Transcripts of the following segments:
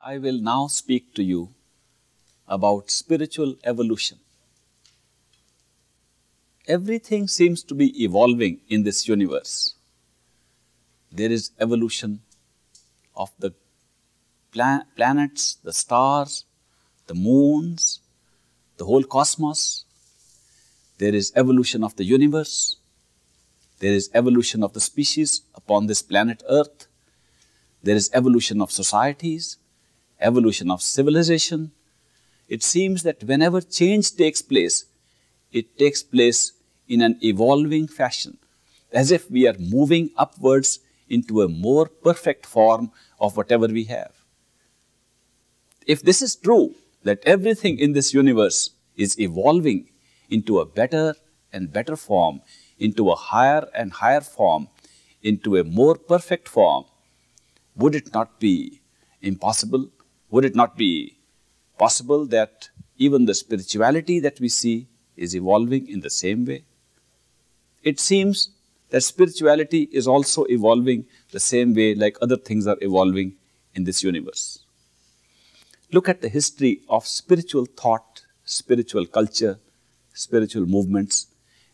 I will now speak to you about spiritual evolution. Everything seems to be evolving in this universe. There is evolution of the planets, the stars, the moons, the whole cosmos. There is evolution of the universe. There is evolution of the species upon this planet Earth. There is evolution of societies, evolution of civilization. It seems that whenever change takes place, it takes place in an evolving fashion, as if we are moving upwards into a more perfect form of whatever we have. If this is true, that everything in this universe is evolving into a better and better form, into a higher and higher form, into a more perfect form, would it not be impossible? Would it not be possible that even the spirituality that we see is evolving in the same way? It seems that spirituality is also evolving the same way like other things are evolving in this universe. Look at the history of spiritual thought, spiritual culture, spiritual movements,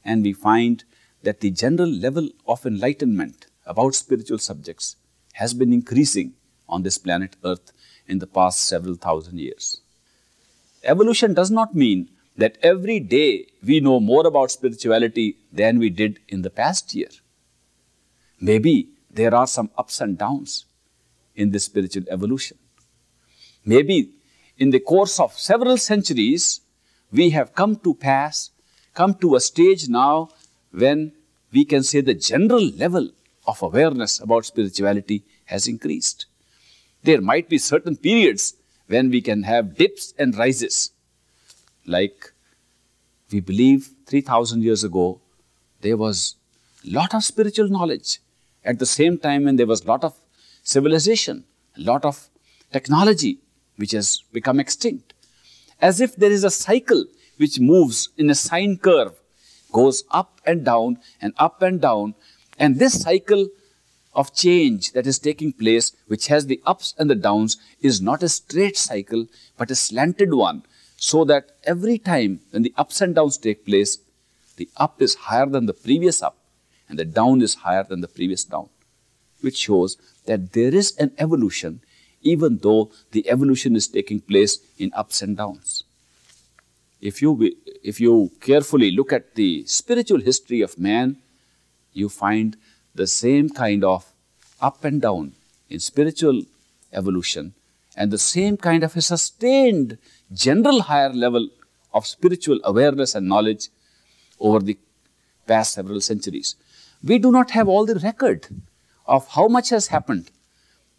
and we find that the general level of enlightenment about spiritual subjects has been increasing on this planet Earth in the past several thousand years. Evolution does not mean that every day we know more about spirituality than we did in the past year. Maybe there are some ups and downs in this spiritual evolution. Maybe in the course of several centuries, we have come to a stage now when we can say the general level of awareness about spirituality has increased. There might be certain periods when we can have dips and rises. Like we believe 3,000 years ago, there was a lot of spiritual knowledge. At the same time, when there was a lot of civilization, a lot of technology, which has become extinct. As if there is a cycle which moves in a sine curve, goes up and down and up and down. And this cycle of change that is taking place, which has the ups and the downs, is not a straight cycle, but a slanted one. So that every time when the ups and downs take place, the up is higher than the previous up and the down is higher than the previous down, which shows that there is an evolution, even though the evolution is taking place in ups and downs. If you carefully look at the spiritual history of man, you find the same kind of up and down in spiritual evolution and the same kind of a sustained general higher level of spiritual awareness and knowledge over the past several centuries. We do not have all the record of how much has happened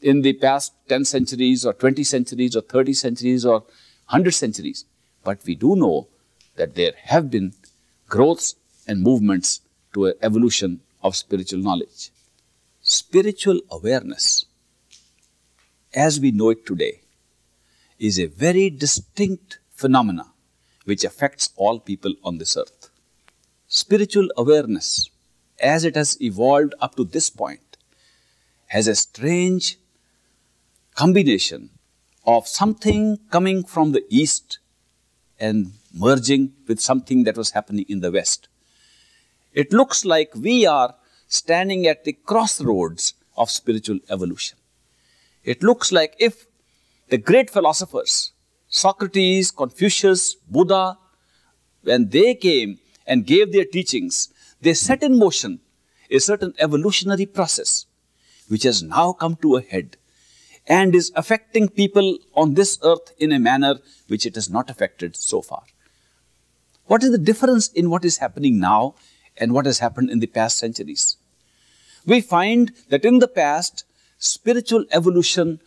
in the past 10 centuries or 20 centuries or 30 centuries or 100 centuries. But we do know that there have been growths and movements to an evolution of spiritual knowledge. Spiritual awareness, as we know it today, is a very distinct phenomena which affects all people on this earth. Spiritual awareness, as it has evolved up to this point, has a strange combination of something coming from the East and merging with something that was happening in the West. It looks like we are standing at the crossroads of spiritual evolution. It looks like if the great philosophers, Socrates, Confucius, Buddha, when they came and gave their teachings, they set in motion a certain evolutionary process which has now come to a head and is affecting people on this earth in a manner which it has not affected so far. What is the difference in what is happening now and what has happened in the past centuries? We find that in the past, spiritual evolution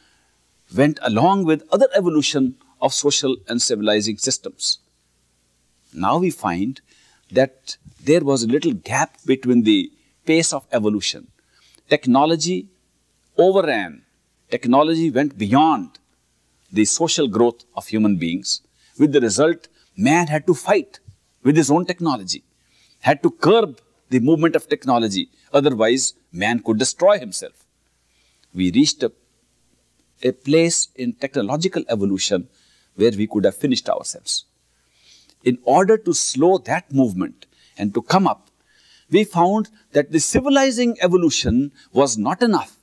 went along with other evolution of social and civilizing systems. Now we find that there was a little gap between the pace of evolution. Technology overran. Technology went beyond the social growth of human beings. With the result, man had to fight with his own technology, had to curb the movement of technology. Otherwise, man could destroy himself. We reached a a place in technological evolution where we could have finished ourselves. In order to slow that movement and to come up, we found that the civilizing evolution was not enough.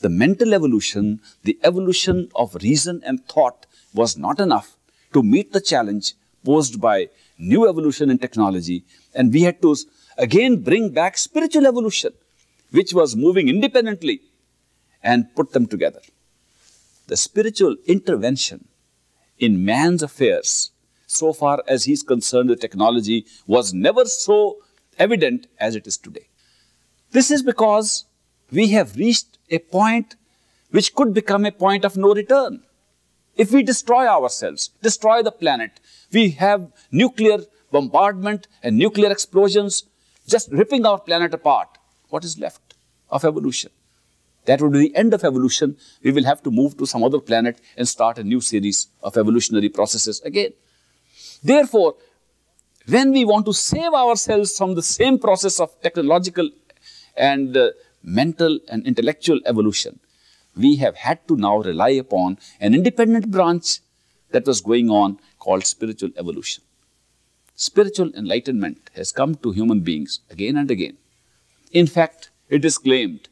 The mental evolution, the evolution of reason and thought was not enough to meet the challenge posed by new evolution in technology. And we had to again bring back spiritual evolution, which was moving independently, and put them together. The spiritual intervention in man's affairs, so far as he's concerned with technology, was never so evident as it is today. This is because we have reached a point which could become a point of no return. If we destroy ourselves, destroy the planet, we have nuclear bombardment and nuclear explosions just ripping our planet apart, what is left of evolution? That would be the end of evolution. We will have to move to some other planet and start a new series of evolutionary processes again. Therefore, when we want to save ourselves from the same process of technological and mental and intellectual evolution, we have had to now rely upon an independent branch that was going on called spiritual evolution. Spiritual enlightenment has come to human beings again and again. In fact, it is claimed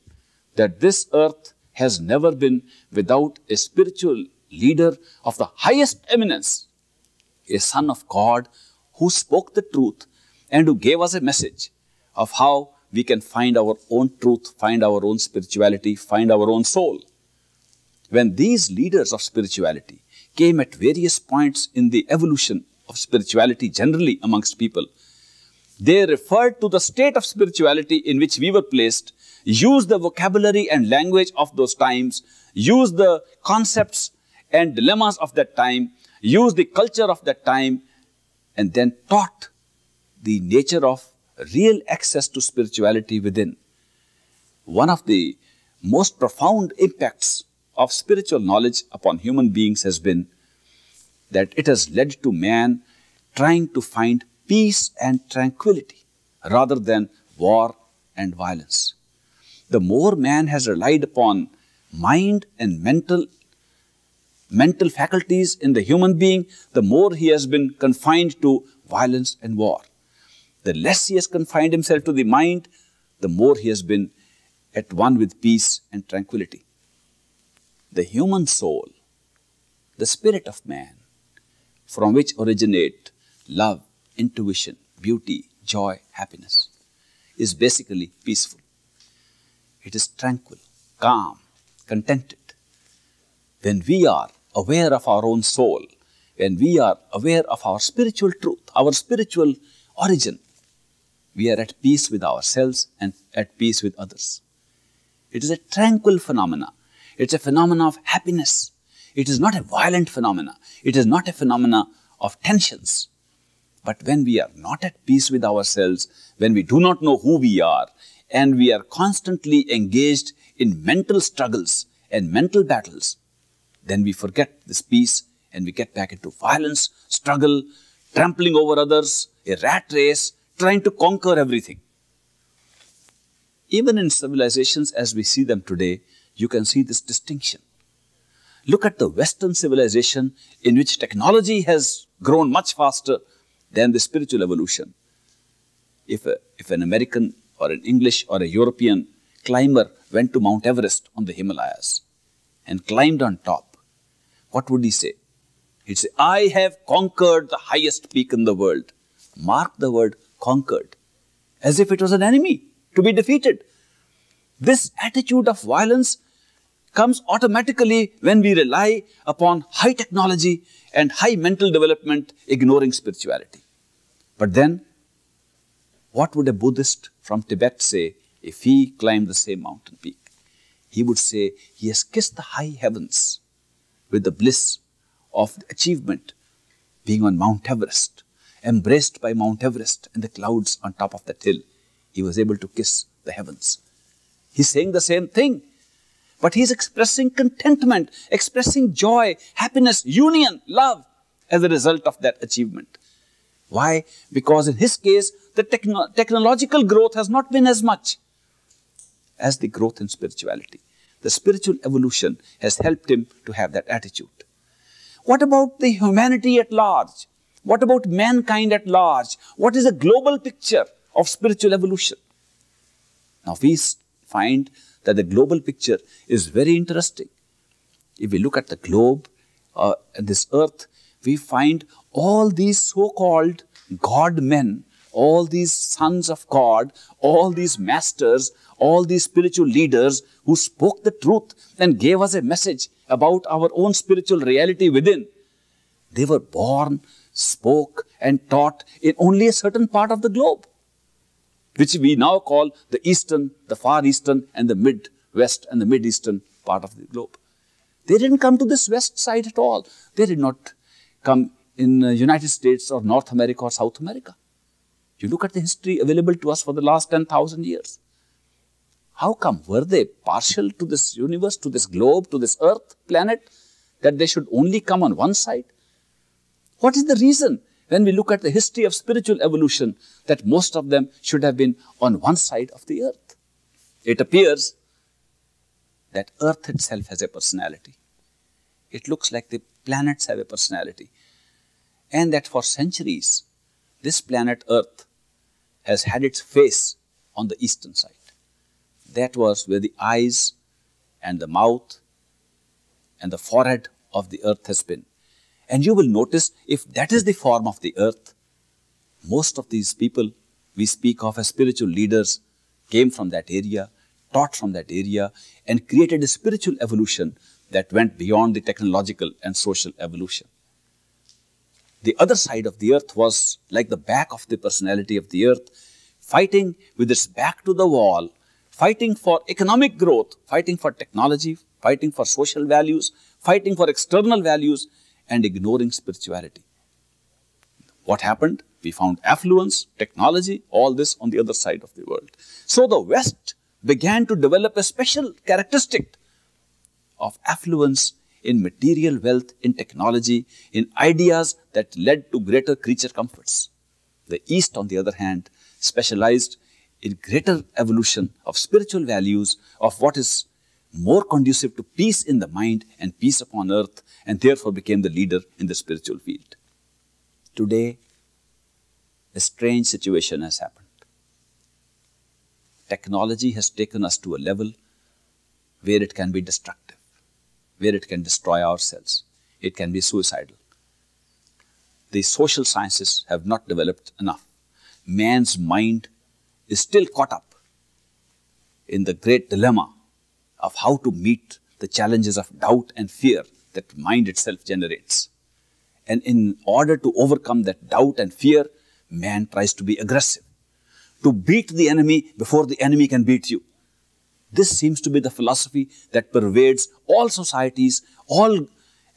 that this earth has never been without a spiritual leader of the highest eminence, a son of God who spoke the truth and who gave us a message of how we can find our own truth, find our own spirituality, find our own soul. When these leaders of spirituality came at various points in the evolution of spirituality generally amongst people, they referred to the state of spirituality in which we were placed, used the vocabulary and language of those times, used the concepts and dilemmas of that time, used the culture of that time, and then taught the nature of real access to spirituality within. One of the most profound impacts of spiritual knowledge upon human beings has been that it has led to man trying to find peace and tranquility rather than war and violence. The more man has relied upon mind and mental faculties in the human being, the more he has been confined to violence and war. The less he has confined himself to the mind, the more he has been at one with peace and tranquility. The human soul, the spirit of man, from which originate love, intuition, beauty, joy, happiness, is basically peaceful. It is tranquil, calm, contented. When we are aware of our own soul, when we are aware of our spiritual truth, our spiritual origin, we are at peace with ourselves and at peace with others. It is a tranquil phenomena. It's a phenomena of happiness. It is not a violent phenomena. It is not a phenomena of tensions. But when we are not at peace with ourselves, when we do not know who we are, and we are constantly engaged in mental struggles and mental battles, then we forget this peace and we get back into violence, struggle, trampling over others, a rat race, trying to conquer everything. Even in civilizations as we see them today, you can see this distinction. Look at the Western civilization in which technology has grown much faster than the spiritual evolution. If an American or an English or a European climber went to Mount Everest on the Himalayas and climbed on top, what would he say? He'd say, "I have conquered the highest peak in the world." Mark the word conquered, as if it was an enemy to be defeated. This attitude of violence comes automatically when we rely upon high technology and high mental development, ignoring spirituality. But then, what would a Buddhist from Tibet say if he climbed the same mountain peak? He would say he has kissed the high heavens with the bliss of achievement, being on Mount Everest, embraced by Mount Everest and the clouds on top of that hill. He was able to kiss the heavens. He's saying the same thing, but he's expressing contentment, expressing joy, happiness, union, love as a result of that achievement. Why? Because in his case, the technological growth has not been as much as the growth in spirituality. The spiritual evolution has helped him to have that attitude. What about the humanity at large? What about mankind at large? What is a global picture of spiritual evolution? Now we find that the global picture is very interesting. If we look at the globe, this earth, we find all these so-called God-men, all these sons of God, all these masters, all these spiritual leaders who spoke the truth and gave us a message about our own spiritual reality within. They were born, spoke and taught in only a certain part of the globe, which we now call the Eastern, the Far Eastern and the Mid-West and the Mid-Eastern part of the globe. They didn't come to this West side at all. They did not come in the United States or North America or South America. You look at the history available to us for the last 10,000 years. How come? Were they partial to this universe, to this globe, to this earth, planet, that they should only come on one side? What is the reason when we look at the history of spiritual evolution that most of them should have been on one side of the earth? It appears that earth itself has a personality. It looks like the planets have a personality. And that for centuries, this planet earth has had its face on the eastern side. That was where the eyes and the mouth and the forehead of the earth has been. And you will notice, if that is the form of the earth, most of these people we speak of as spiritual leaders came from that area, taught from that area, and created a spiritual evolution that went beyond the technological and social evolution. The other side of the earth was like the back of the personality of the earth, fighting with its back to the wall, fighting for economic growth, fighting for technology, fighting for social values, fighting for external values, and ignoring spirituality. What happened? We found affluence, technology, all this on the other side of the world. So the West began to develop a special characteristic of affluence in material wealth, in technology, in ideas that led to greater creature comforts. The East, on the other hand, specialized in greater evolution of spiritual values, of what is more conducive to peace in the mind and peace upon earth, and therefore became the leader in the spiritual field. Today, a strange situation has happened. Technology has taken us to a level where it can be destructive, where it can destroy ourselves. It can be suicidal. The social sciences have not developed enough. Man's mind is still caught up in the great dilemma of how to meet the challenges of doubt and fear that mind itself generates. And in order to overcome that doubt and fear, man tries to be aggressive, to beat the enemy before the enemy can beat you. This seems to be the philosophy that pervades all societies, all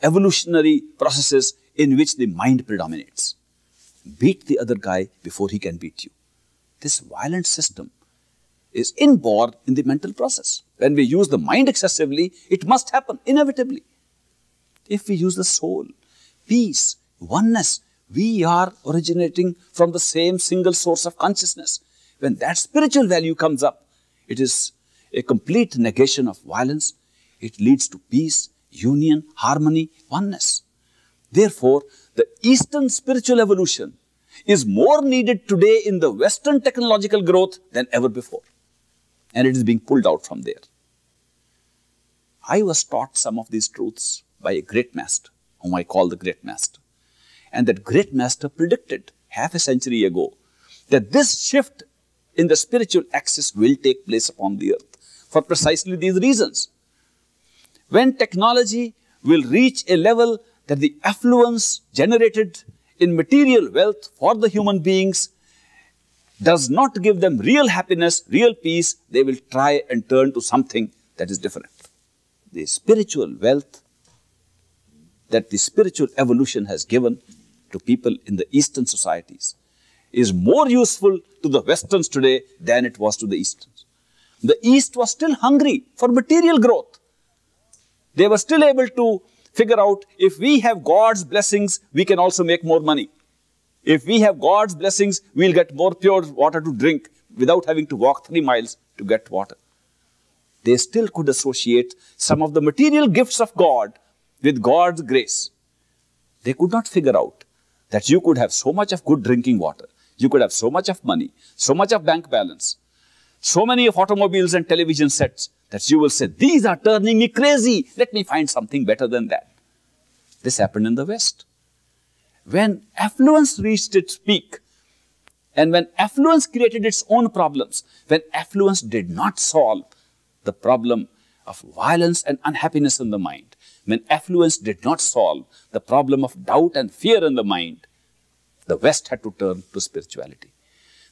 evolutionary processes in which the mind predominates. Beat the other guy before he can beat you. This violent system is inborn in the mental process. When we use the mind excessively, it must happen inevitably. If we use the soul, peace, oneness, we are originating from the same single source of consciousness. When that spiritual value comes up, it is a complete negation of violence. It leads to peace, union, harmony, oneness. Therefore, the Eastern spiritual evolution is more needed today in the Western technological growth than ever before. And it is being pulled out from there. I was taught some of these truths by a great master, whom I call the Great Master. And that Great Master predicted half a century ago that this shift in the spiritual axis will take place upon the earth for precisely these reasons. When technology will reach a level that the affluence generated in material wealth for the human beings does not give them real happiness, real peace, they will try and turn to something that is different. The spiritual wealth that the spiritual evolution has given to people in the Eastern societies is more useful to the Westerns today than it was to the Easterns. The East was still hungry for material growth. They were still able to figure out, if we have God's blessings, we can also make more money. If we have God's blessings, we'll get more pure water to drink without having to walk 3 miles to get water. they still could associate some of the material gifts of God with God's grace. They could not figure out that you could have so much of good drinking water, you could have so much of money, so much of bank balance, so many of automobiles and television sets that you will say, these are turning me crazy, let me find something better than that. This happened in the West. When affluence reached its peak, and when affluence created its own problems, when affluence did not solve the problem of violence and unhappiness in the mind, when affluence did not solve the problem of doubt and fear in the mind, the West had to turn to spirituality.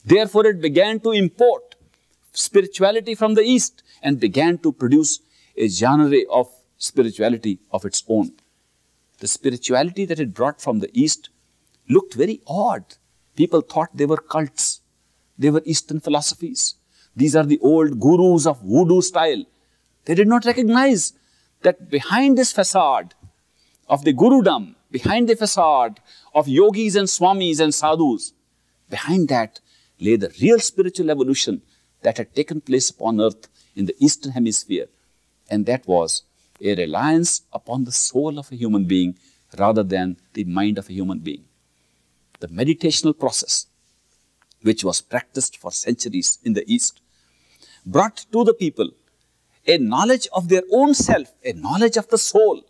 Therefore, it began to import spirituality from the East and began to produce a genre of spirituality of its own. The spirituality that it brought from the East looked very odd. People thought they were cults. They were Eastern philosophies. These are the old gurus of voodoo style. They did not recognize that behind this facade of the gurudom, behind the facade of yogis and swamis and sadhus, behind that lay the real spiritual evolution that had taken place upon earth in the Eastern Hemisphere. And that was a reliance upon the soul of a human being rather than the mind of a human being. The meditational process, which was practiced for centuries in the East, brought to the people a knowledge of their own self, a knowledge of the soul,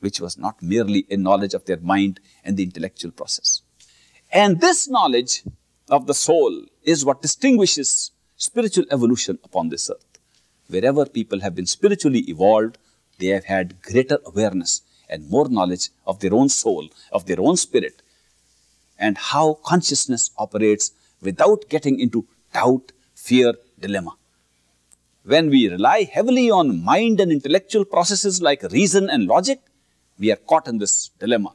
which was not merely a knowledge of their mind and the intellectual process. And this knowledge of the soul is what distinguishes spiritual evolution upon this earth. Wherever people have been spiritually evolved, they have had greater awareness and more knowledge of their own soul, of their own spirit, and how consciousness operates without getting into doubt, fear, dilemma. When we rely heavily on mind and intellectual processes like reason and logic, we are caught in this dilemma,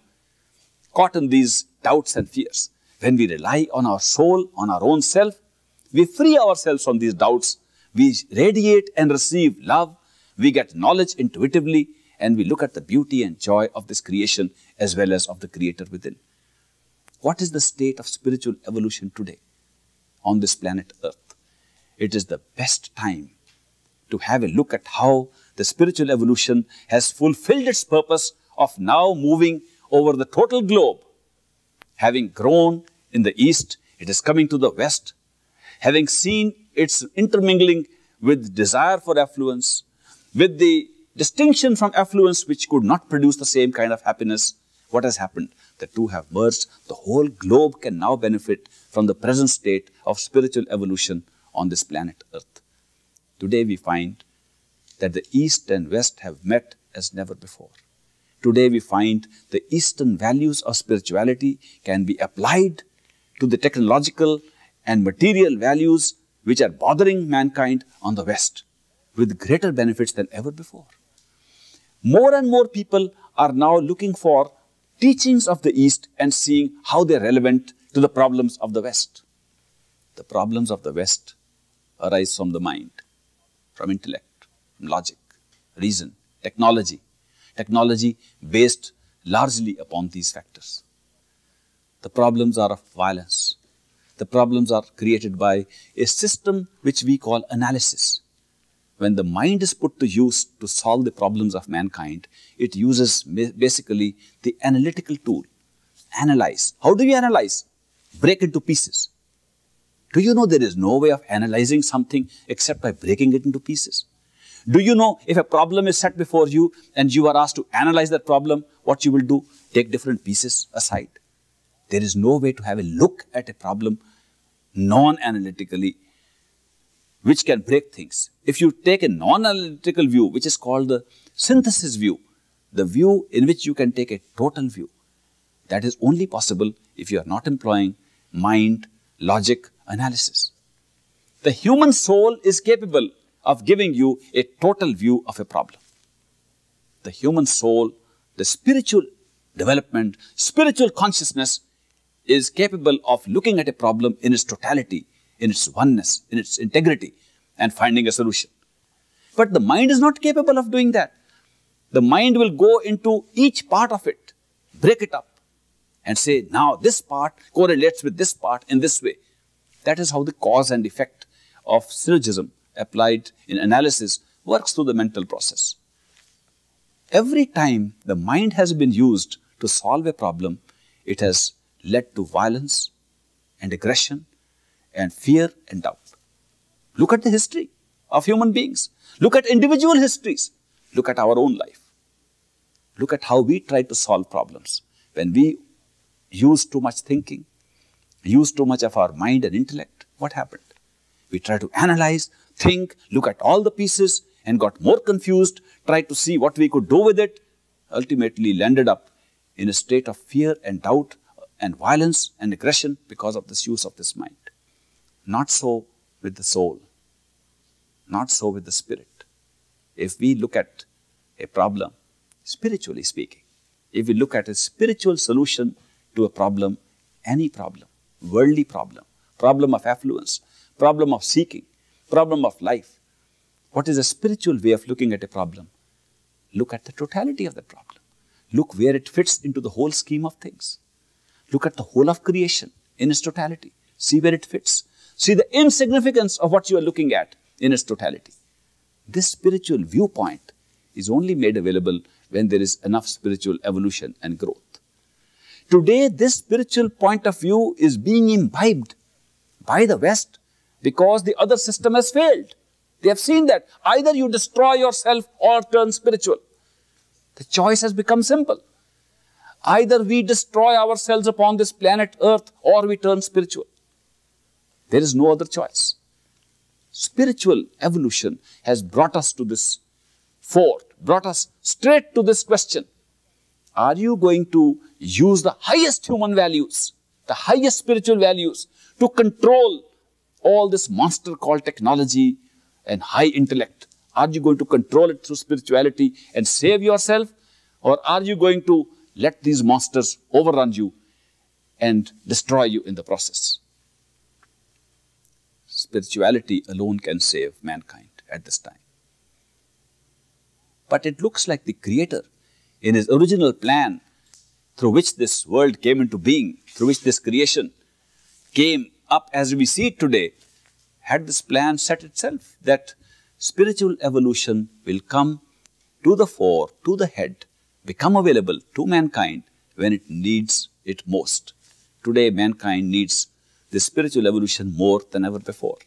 caught in these doubts and fears. When we rely on our soul, on our own self, we free ourselves from these doubts. We radiate and receive love. We get knowledge intuitively, and we look at the beauty and joy of this creation as well as of the Creator within. What is the state of spiritual evolution today on this planet Earth? It is the best time to have a look at how the spiritual evolution has fulfilled its purpose of now moving over the total globe. Having grown in the East, it is coming to the West. Having seen its intermingling with desire for affluence, with the distinction from affluence which could not produce the same kind of happiness, what has happened? The two have merged. The whole globe can now benefit from the present state of spiritual evolution on this planet Earth. Today we find that the East and West have met as never before. Today we find the Eastern values of spirituality can be applied to the technological and material values which are bothering mankind on the West, with greater benefits than ever before. More and more people are now looking for teachings of the East and seeing how they're relevant to the problems of the West. The problems of the West arise from the mind, from intellect, from logic, reason, technology. Technology based largely upon these factors. The problems are of violence. The problems are created by a system which we call analysis. When the mind is put to use to solve the problems of mankind, it uses basically the analytical tool. Analyze. How do you analyze? Break into pieces. Do you know there is no way of analyzing something except by breaking it into pieces? Do you know if a problem is set before you and you are asked to analyze that problem, what you will do? Take different pieces aside. There is no way to have a look at a problem non-analytically, which can break things. If you take a non-analytical view, which is called the synthesis view, the view in which you can take a total view, that is only possible if you are not employing mind, logic, analysis. The human soul is capable of giving you a total view of a problem. The human soul, the spiritual development, spiritual consciousness is capable of looking at a problem in its totality, in its oneness, in its integrity, and finding a solution. But the mind is not capable of doing that. The mind will go into each part of it, break it up, and say, now this part correlates with this part in this way. That is how the cause and effect of syllogism applied in analysis works through the mental process. Every time the mind has been used to solve a problem, it has led to violence and aggression and fear and doubt. Look at the history of human beings. Look at individual histories. Look at our own life. Look at how we try to solve problems. When we use too much thinking, use too much of our mind and intellect, what happened? We try to analyze, think, look at all the pieces and got more confused, tried to see what we could do with it, ultimately landed up in a state of fear and doubt and violence and aggression because of this use of this mind. Not so with the soul. Not so with the spirit. If we look at a problem, spiritually speaking, if we look at a spiritual solution to a problem, any problem, worldly problem, problem of affluence, problem of seeking, problem of life, what is a spiritual way of looking at a problem? Look at the totality of the problem. Look where it fits into the whole scheme of things. Look at the whole of creation in its totality. See where it fits. See the insignificance of what you are looking at in its totality. This spiritual viewpoint is only made available when there is enough spiritual evolution and growth. Today, this spiritual point of view is being imbibed by the West because the other system has failed. They have seen that either you destroy yourself or turn spiritual. The choice has become simple. Either we destroy ourselves upon this planet Earth or we turn spiritual. There is no other choice. Spiritual evolution has brought us to this fort, brought us straight to this question. Are you going to use the highest human values, the highest spiritual values to control all this monster called technology and high intellect? Are you going to control it through spirituality and save yourself? Or are you going to let these monsters overrun you and destroy you in the process? Spirituality alone can save mankind at this time. But it looks like the Creator, in his original plan, through which this world came into being, through which this creation came up as we see it today, had this plan set itself that spiritual evolution will come to the fore, to the head, become available to mankind when it needs it most. Today, mankind needs the spiritual evolution more than ever before.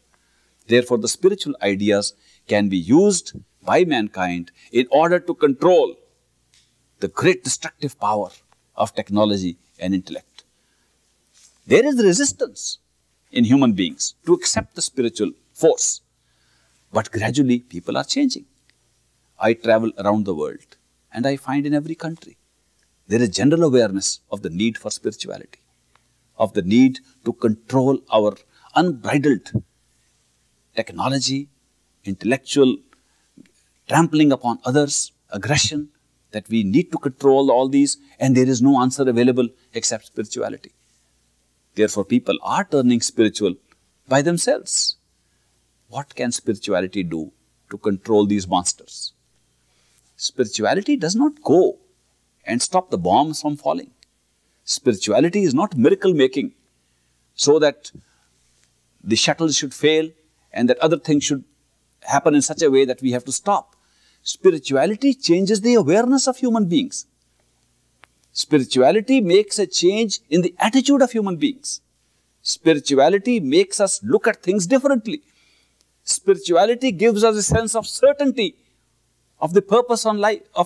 Therefore, the spiritual ideas can be used by mankind in order to control the great destructive power of technology and intellect. There is resistance in human beings to accept the spiritual force. But gradually, people are changing. I travel around the world, and I find in every country, there is general awareness of the need for spirituality, of the need to control our unbridled technology, intellectual trampling upon others, aggression, that we need to control all these, and there is no answer available except spirituality. Therefore, people are turning spiritual by themselves. What can spirituality do to control these monsters? Spirituality does not go and stop the bombs from falling. Spirituality is not miracle making so that the shuttles should fail and that other things should happen in such a way that we have to stop. Spirituality changes the awareness of human beings. Spirituality makes a change in the attitude of human beings. Spirituality makes us look at things differently. Spirituality gives us a sense of certainty of the purpose of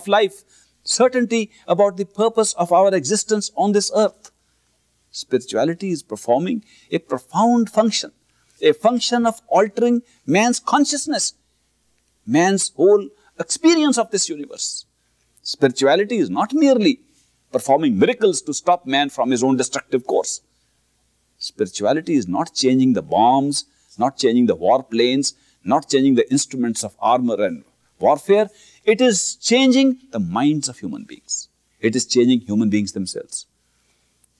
life, certainty about the purpose of our existence on this earth. Spirituality is performing a profound function, a function of altering man's consciousness, man's whole experience of this universe. Spirituality is not merely performing miracles to stop man from his own destructive course. Spirituality is not changing the bombs, not changing the war planes, not changing the instruments of armor and warfare. It is changing the minds of human beings. It is changing human beings themselves.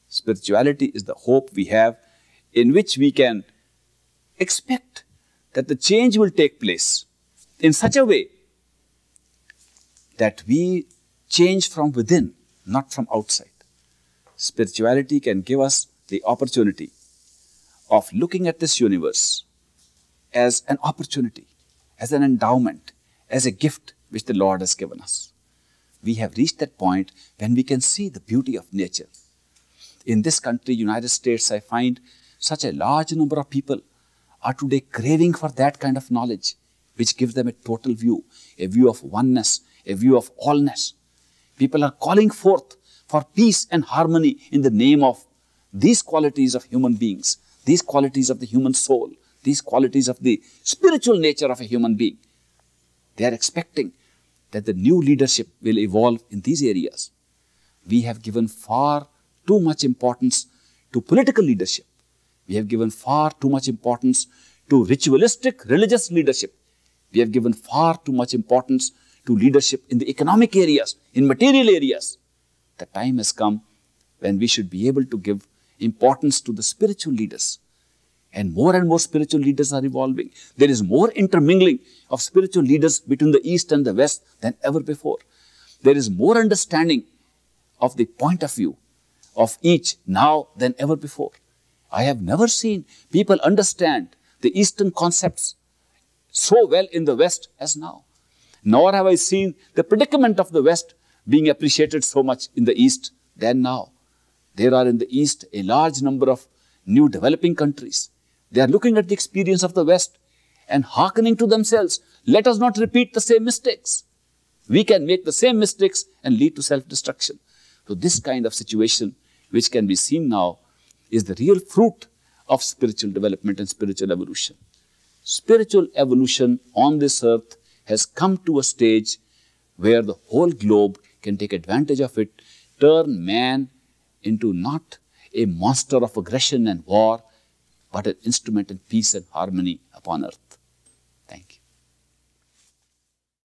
Spirituality is the hope we have in which we can expect that the change will take place in such a way that we change from within, not from outside. Spirituality can give us the opportunity of looking at this universe as an opportunity, as an endowment, as a gift which the Lord has given us. We have reached that point when we can see the beauty of nature. In this country, United States, I find such a large number of people are today craving for that kind of knowledge which gives them a total view, a view of oneness, a view of allness. People are calling forth for peace and harmony in the name of these qualities of human beings, these qualities of the human soul, these qualities of the spiritual nature of a human being. They are expecting that the new leadership will evolve in these areas. We have given far too much importance to political leadership. We have given far too much importance to ritualistic religious leadership. We have given far too much importance to leadership in the economic areas, in material areas. The time has come when we should be able to give importance to the spiritual leaders. And more spiritual leaders are evolving. There is more intermingling of spiritual leaders between the East and the West than ever before. There is more understanding of the point of view of each now than ever before. I have never seen people understand the Eastern concepts so well in the West as now. Nor have I seen the predicament of the West being appreciated so much in the East than now. There are in the East a large number of new developing countries. They are looking at the experience of the West and hearkening to themselves. Let us not repeat the same mistakes. We can make the same mistakes and lead to self-destruction. So this kind of situation which can be seen now is the real fruit of spiritual development and spiritual evolution. Spiritual evolution on this earth has come to a stage where the whole globe can take advantage of it, turn man into not a monster of aggression and war, but an instrument in peace and harmony upon earth.